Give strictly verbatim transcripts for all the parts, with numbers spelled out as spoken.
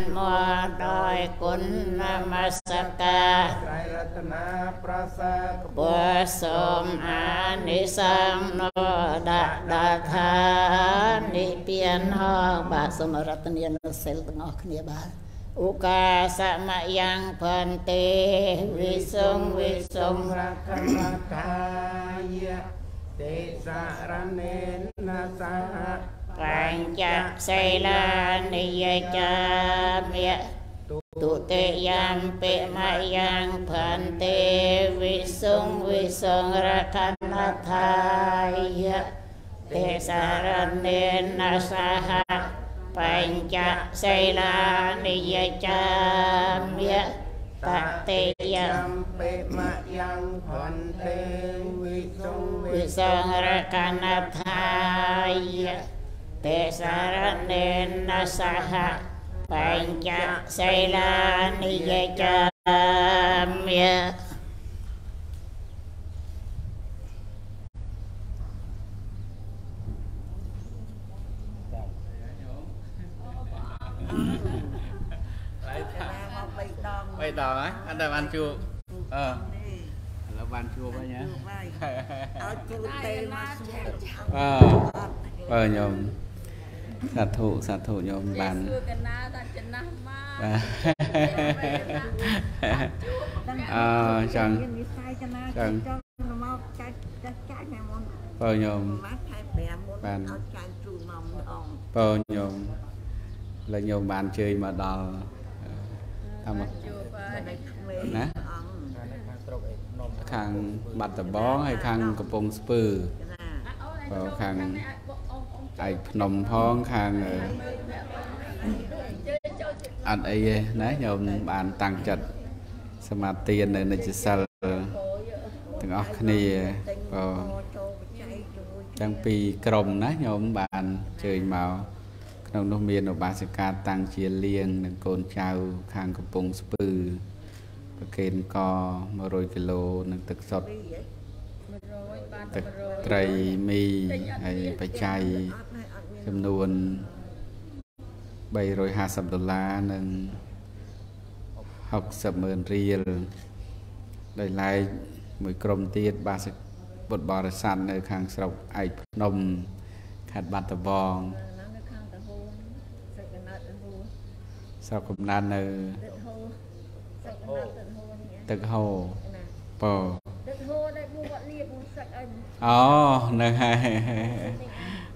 นโมโดยคุณนมัสการไตรรัตนประเสริฐบุญสมอานิสังโนดะดาธานิเปียนหอบาสมรัตเนียนเซลต์งอกเนียบาอุกาสะมะยังพันเตวิสุงวิสุงรักขันธายะเตสารเนนะสะปัญจไสลานิยจามะตุเตยัมเปมะยังพันเตวิสุงวิสุงรักขันธายะเตสารเนนะสะปัญจไสลานิยจามะตเตยัมเปมะยังพันเตวิสุงวิสุงรักขันธายะเตสารเนนะสหะปัญจไสลานิยจามะbây giờ ấy ăn đây ăn chua ờ là ăn chua vậy nhá ờ ờ nhom sát thủ sát thủ nhom bàn ờ chẳng chẳng ờ nhom bàn ờ nhom là nhom bàn chơi mà đò tham nè khang bát bó hay khang cặp bông spur khang ai nồng phong khang ăn ấy nè nhom bàn tăng chật mà tiền này chỉ sờ từng óc này đang pì cồng nè nhom bàn chơi màuเราต้องมีอุปสรรคต่างเชียร์เลี้ยงหนึ่งคนชาวข้างกระปงสปือประเคนกอมาโรยกิโลหนึ่งตึกสดตึกไตรมีไอ้ปัจจัยจำนวนใบโรยหาสับดอลลาร์หนึ่งหกสับเมินเรียลได้ไล่เหมือนกรมตีดบาสบทบริษัทในข้างสระไอ้นมขัดบัตรบองsau cùng nan nơ tực hồ bờ ó nơ hai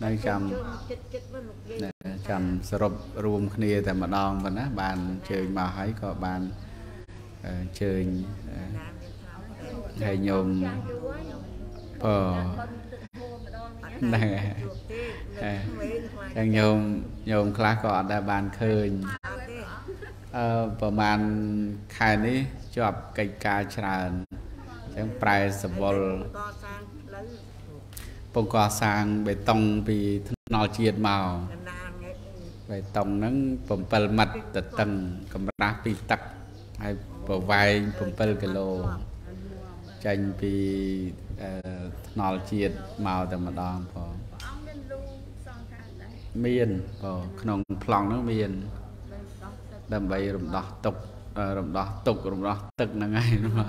ได้จำจำสรุปรวมคณีแต่มาดองมันนะบานเชยมาให้ก็บานเชยให้โยมพอยังโยมโยมคลาก็ได้บานเคยประมาณขายนี้จอบไก่กาชราจังปลายสบอลปงกอสร้างใบตองปีนอเจียดเมาใบตองนั้นผมเปิลมัดตัดตังกำลังปีตักให้ปวายผมเปิลกิโลจังปีนอเจียดเมาแต่มาดองพอเมียนพอขนมพลองนั้นเมียนดำใบรมดอกตกรมดอกตกรมดอกตึกนั่งไงมา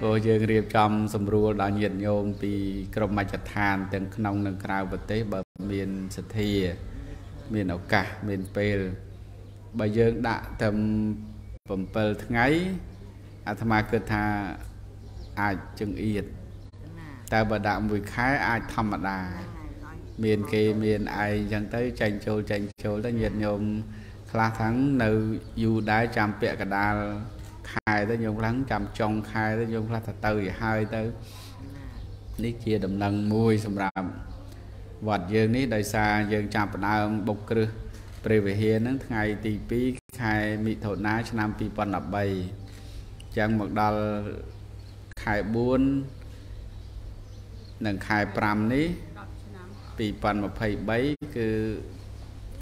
cô chơi riêng trong sầm rùa là nhiệt nhôm vì cầm máy chặt than từng nông nông cào vật tế bờ miền sạt thề miền ảo cả miền pèl bây giờ đã thầm phẩm pèl ngay à tham à cơ tha ai chừng yết ta bờ đạm mùi khái ai thầm mà đà miền kia miền ai chẳng tới tranh châu tranh châu tới nhiệt nhôm là thắng nữ dù đá chạm bẹ cả đà khai tới nhung lắng chạm trong khai tới nhung là thật từ hai tới ní chia đầm lần mùi xong rạm vật dương ní đời xa dương chạm đàm bộc cư về về hiền nắng ngày tì pi khai mị thổ ná cho nam pi phần lập bày chẳng một đà khai buôn nâng khai pram ní pi phần một phẩy bấy cứ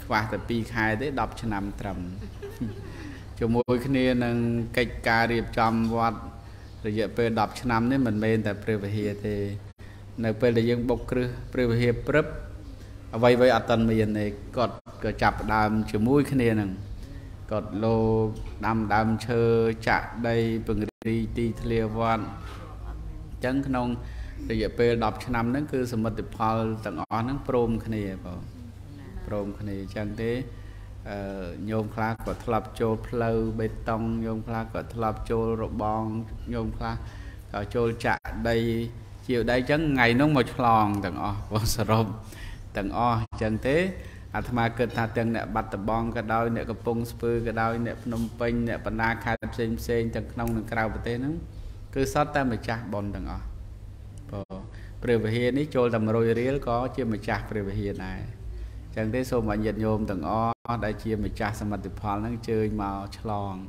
và từ pi khai tới đọc cho nam trầm cho mỗi khi nâng cách ca điệp trăm vọt rồi giờ về đọc cho nam đấy mình bên tại private thì nơi về để dân bộc cứ private prep vậy vậy ở tận miền này cọt cờ chập đam cho mỗi khi nâng cọt lô đam đam chơi chặt đây bừng đi ti thề vọt chẳng không rồi giờ về đọc cho nam đấy cứ sớm một tập hall tặng ó nó prom khi này bảo prom khi này chẳng thế nhôm khla của tháp châu pleu bê tông nhôm khla của tháp châu rộ bong nhôm khla ở châu chạ đây chiều đây chẳng ngày nó một lòn tầng o vô sờm tầng o chẳng thế à tham à cơn tha tầng nè bát tờ bong cái đôi nè cái pung spư cái đôi nè phnom penh nè pana khai xem xem tầng nông tầng cào bờ tê nó cứ sót ta mà chạ bồn tầng o bờ về hiền ấy châu tầm rồi riêng có chưa mà chạ bờ về hiền này chẳng thế xô mà nhiệt nhôm tầng o đại chia mình cha xem mặt phẳng nó chơi màu tròn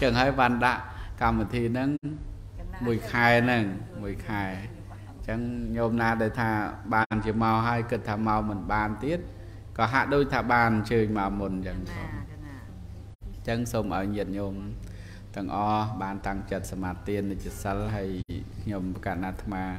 chẳng hay văn đã cầm một thì nó mùi khai nè mùi khai chẳng nhôm na để thả bàn chỉ màu hay cực thả màu mình bàn tiết có hạ đôi thả bàn chơi màu mình chẳng chẳng xong ở nhiệt nhôm tầng o bàn tăng chật xem mặt tiền để chật sắn hay nhôm cả nát mà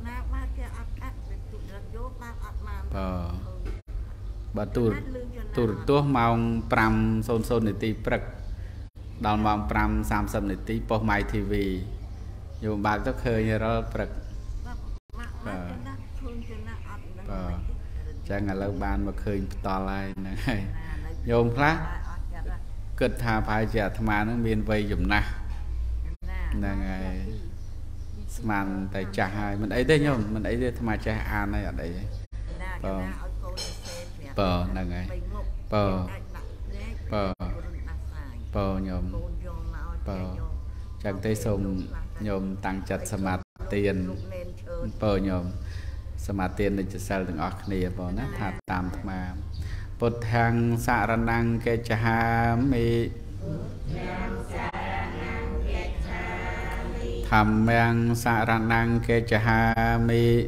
bà tu tu tu mong pram son son để ti prật đào mong pram sam sam để ti po mai tv dù bạn rất hơi như đó prật chẳng là lâu ban mà khơi to lại này nhôm khác cật thà phải trả tham ăn nó miền vây dùm na là ngày màn tại trà hai mình ấy đấy nhôm mình ấy đấy tham ăn trà an này ở đấy bờ là ngày bờ bờ bờ nhôm bờ chẳng thấy sông nhôm tăng chặt xem mặt tiền bờ nhôm xem mặt tiền để chặt sầu đừng ở kia bờ nát hạt tam tham bột hàng xạ ra năng kê cha mi tham mang xạ ra năng kê cha mi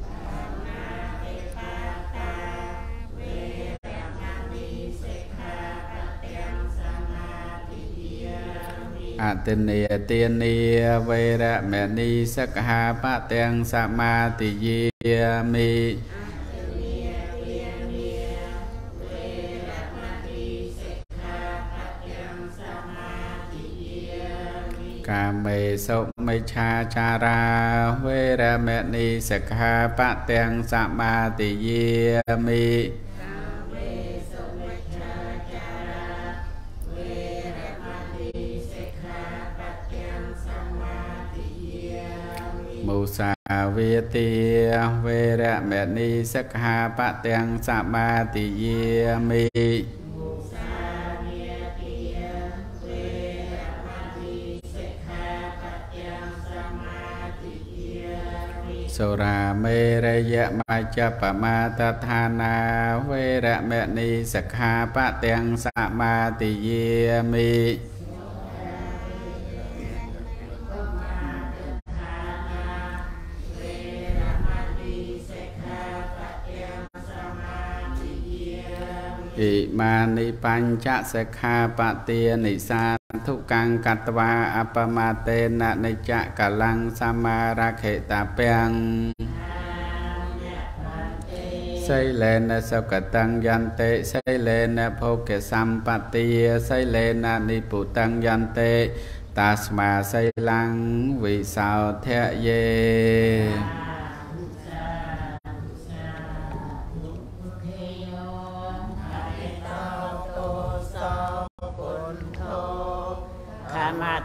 a tin ni tiên ni vê ra mẹ ni sắc ha pa teng sa ma ti di mi ca mê so mê cha cha ra vê ra mẹ ni sắc ha pa teng sa ma ti di mi mô sa vi ti vê ra mẹ ni sắc ha pa teng sa ma ti di mi so ra mê ra ya ma cha pa ma ta tha na vê ra mẹ ni sắc ha pa teng sa ma ti di mi I mani panca sekha pati nisa tukang katwa apamate na nica kalang sama rakheta peang sailena sakatang yante sailena phoke sampati sailena niputang yante tasma sailang visao thea ye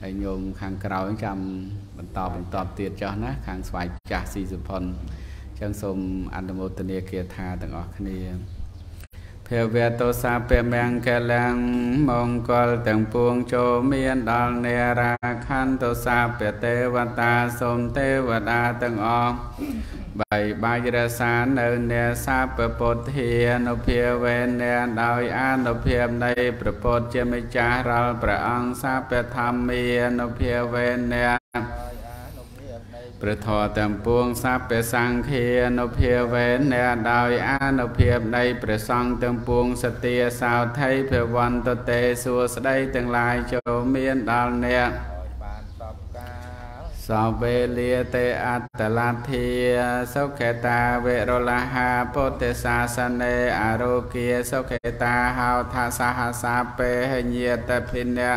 hay nhôm khang cào những trăm bản tọp bản tọp tiệt cho nó khang xoay chả xì dập phần chẳng xôm ăn đồ mốt tê kia tha từng ở cái này phèo về tô sa phèo mang kẹt lang mong còi từng buông cho miên đòn nè ra khăn tô sa phèo tê và ta xôm tê và ta từng ở bảy ba giờ sáng nơi nè sa phèo bột hiền nô phèo về nè đòi ăn nô phèo này phèo bột chưa mấy cha ra phèo ăn sa phèo tham miên nô phèo về nè Prithor tam buông sắp bê sang kia nô phìa về nè đòi án nô phìa đây Prithong tam buông sát tia sao thấy phìa văn tốt tê xua sát đây tương lai cho miên đào nè Sao về lia tê át tà la thia Sao khe ta vệ rô la ha bố tê sa sa nê á rô kia Sao khe ta hào tha sa ha sa bê hê nhiệt tê phinh nè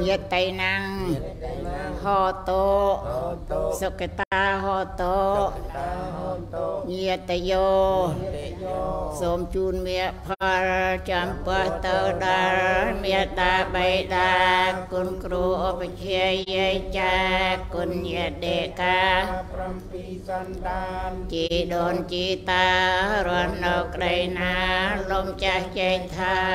Nhiệt tay năng Hò tố Sô kê ta hò tố Nhiệt tay vô Xôm chun miệng phá Châm bó tàu đá Miệng ta bay đá Cún cửu ổ bà chê dây cha Cún nhiệt đề ca Chị đồn chị ta Rôn nọc đầy ná Lông chá chênh tha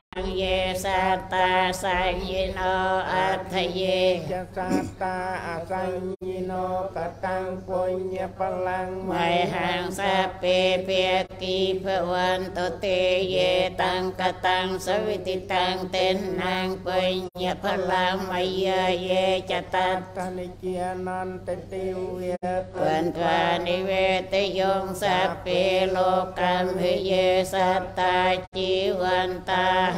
เยสัตตาสังยิโนอัตถเยจัตตาอาสังยิโนกตังปุญญะพลังไมหังสัพเพเปียกิภวันตุเตเยตังกตังสวิติตังเตนังปุญญะพลังไมเยเยจัตตานิเจนันตติเวตันตานิเวตยงสัพเพโลกัมหิเยสัตตาจิวันตา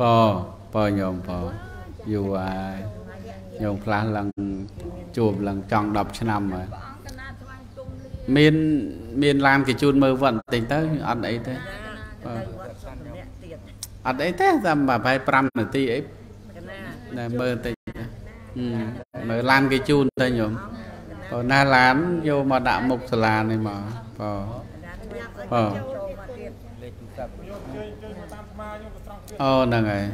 Pò, pò nhom pò, dù ai nhom phá lần chụp lần tròn đập cho năm rồi. Miền miền làm cái chun mơ vận tính tới ăn ấy thế, ăn ấy thế làm mà phải pram là ti ấy, mơ tính, mơ làm cái chun thôi nhom. Pò na lán vô mà đã mục là này mà, pò, pò. Ồ, nè ngài